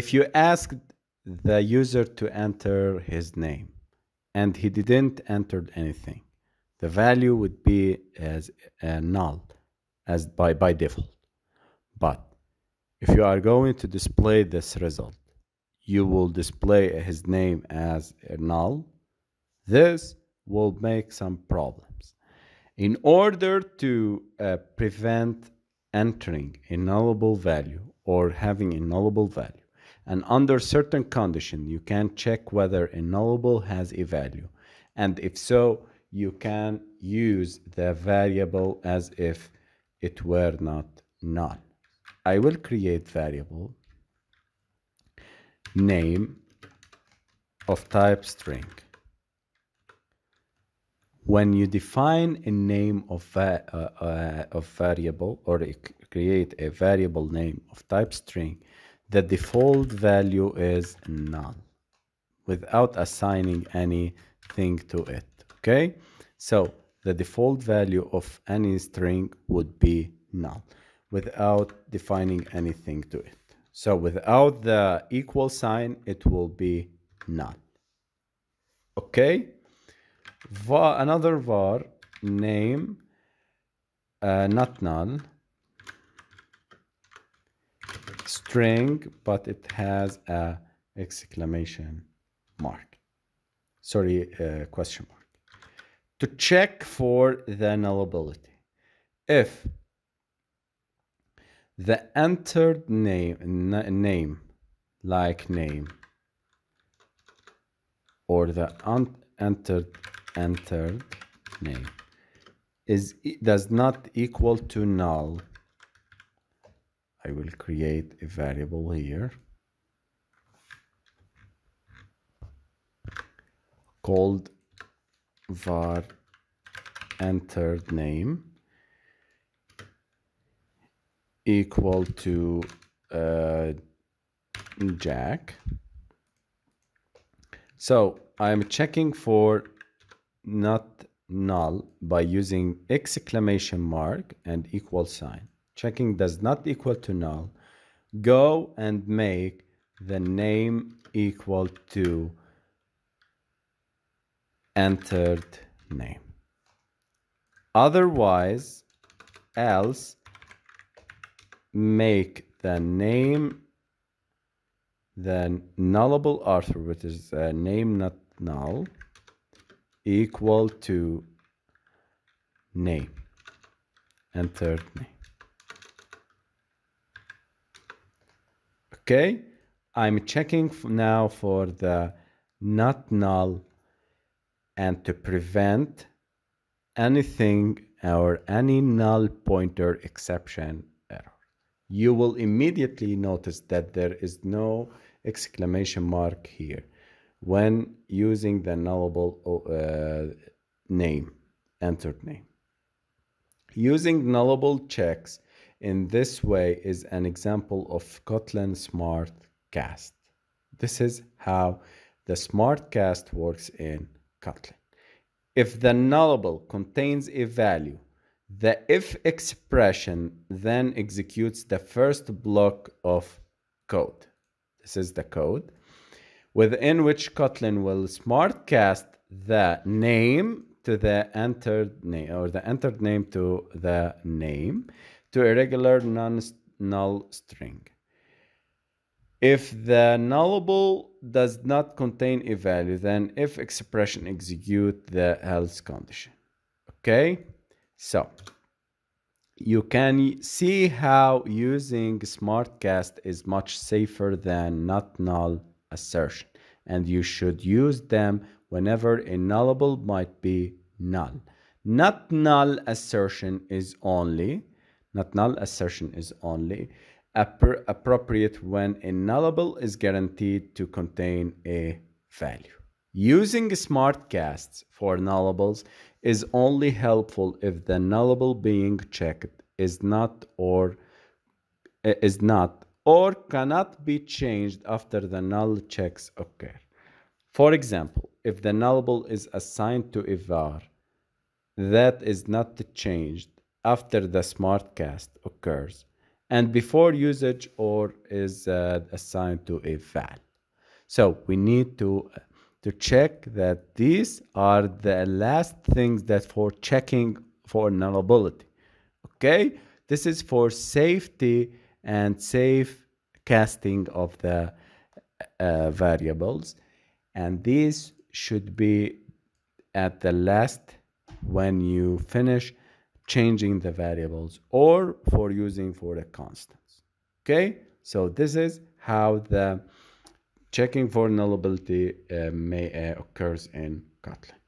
if you ask the user to enter his name and he didn't enter anything, the value would be as null as by default. But if you are going to display this result, you will display his name as a null. This will make some problems. In order to prevent entering a nullable value or having a nullable value, and under certain condition, you can check whether a nullable has a value. And if so, you can use the variable as if it were not null. I will create variable name of type string. When you define a name of variable, or create a variable name of type string, the default value is null without assigning anything to it. Okay, so the default value of any string would be null without defining anything to it. So without the equal sign, it will be null. Okay. Var, another var name not null string, but it has a exclamation mark, sorry, question mark, to check for the nullability. If the entered name like name or the entered name does not equal to null, I will create a variable here called var entered name equal to Jack. So I'm checking for not null by using exclamation mark and equal sign. Checking does not equal to null. Go and make the name equal to entered name. Otherwise, else, make the name the nullable Arthur, which is a name not null, equal to name, entered name. Okay, I'm checking now for the not null, and to prevent anything or any null pointer exception error. You will immediately notice that there is no exclamation mark here when using the nullable name, entered name. Using nullable checks in this way is an example of Kotlin SmartCast. This is how the SmartCast works in Kotlin. If the nullable contains a value, the if expression then executes the first block of code. This is the code within which Kotlin will SmartCast the name to the entered name, or the entered name to the name, to a regular non-null string. If the nullable does not contain a value, then if expression execute the else condition. Okay, so you can see how using SmartCast is much safer than not null assertion, and you should use them whenever a nullable might be null. Not null assertion is only appropriate when a nullable is guaranteed to contain a value. Using SmartCasts for nullables is only helpful if the nullable being checked is not or cannot be changed after the null checks occur. For example, if the nullable is assigned to a var that is not changed after the SmartCast occurs, and before usage or is assigned to a val. So we need to check that these are the last things that for checking for nullability. Okay, this is for safety and safe casting of the variables, and these should be at the last when you finish changing the variables or for using for the constants. Okay, so this is how the checking for nullability may occurs in Kotlin.